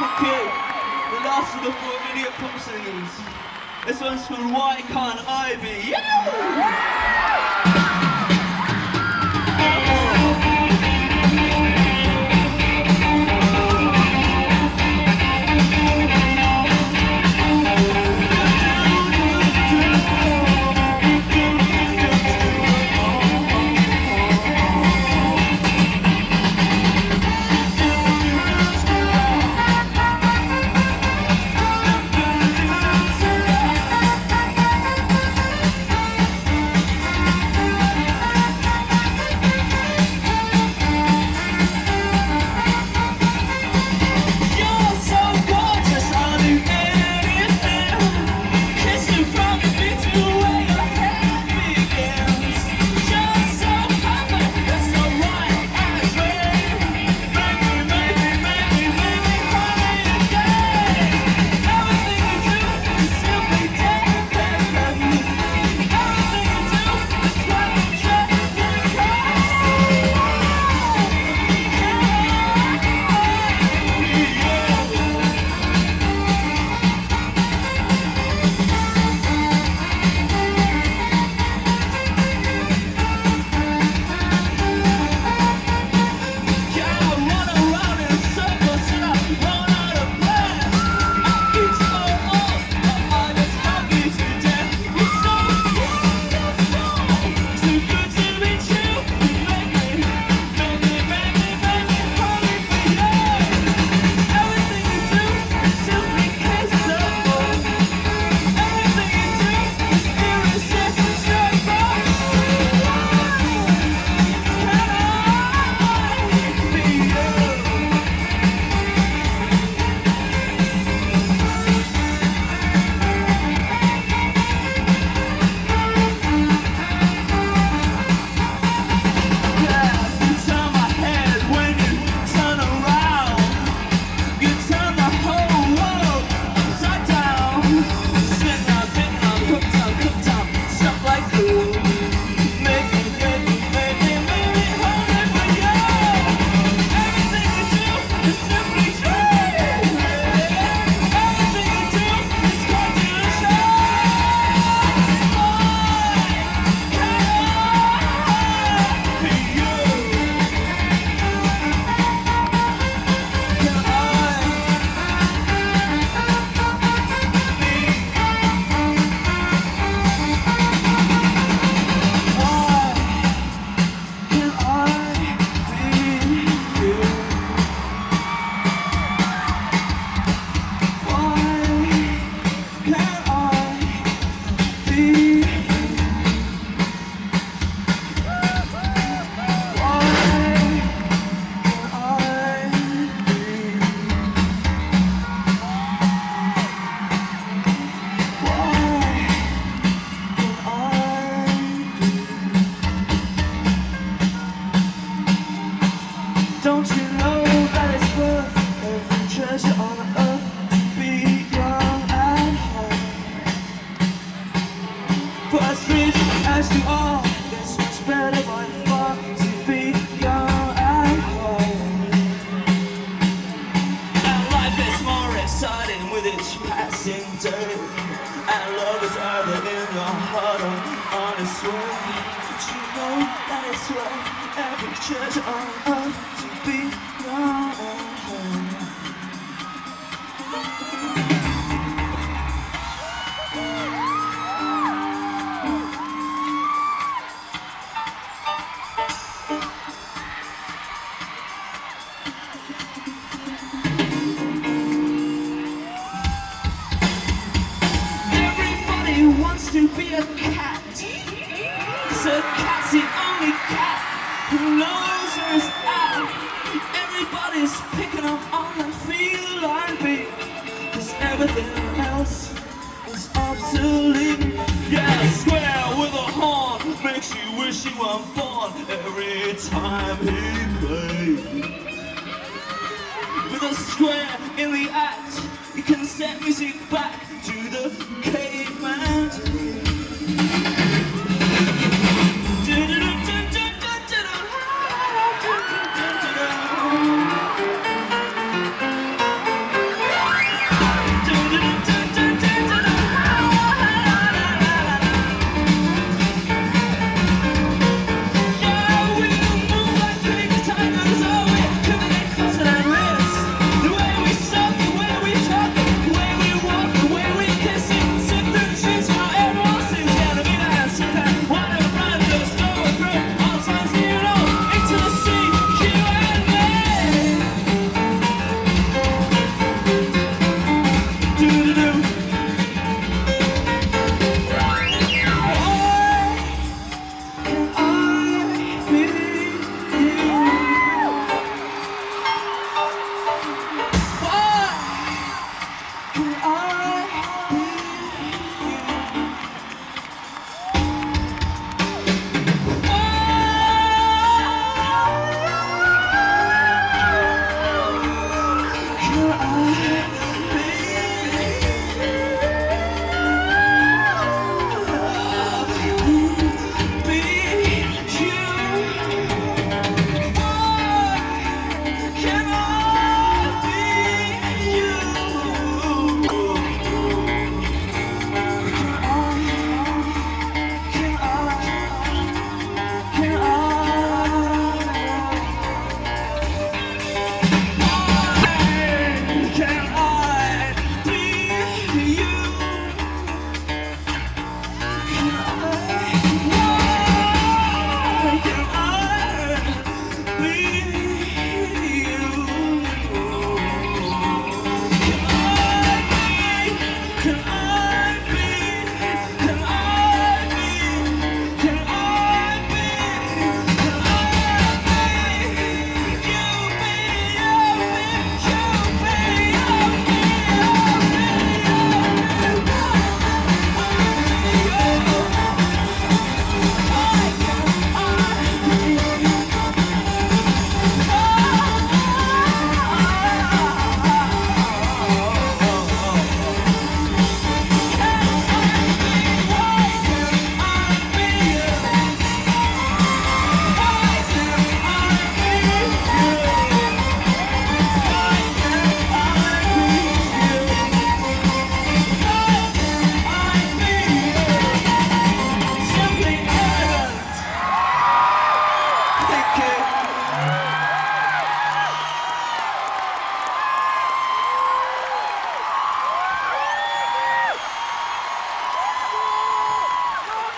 Okay, the last of the 4 minute pop singers. This one's called Why Can't I Be You?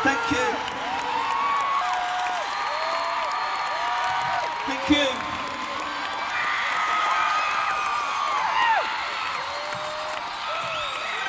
Thank you.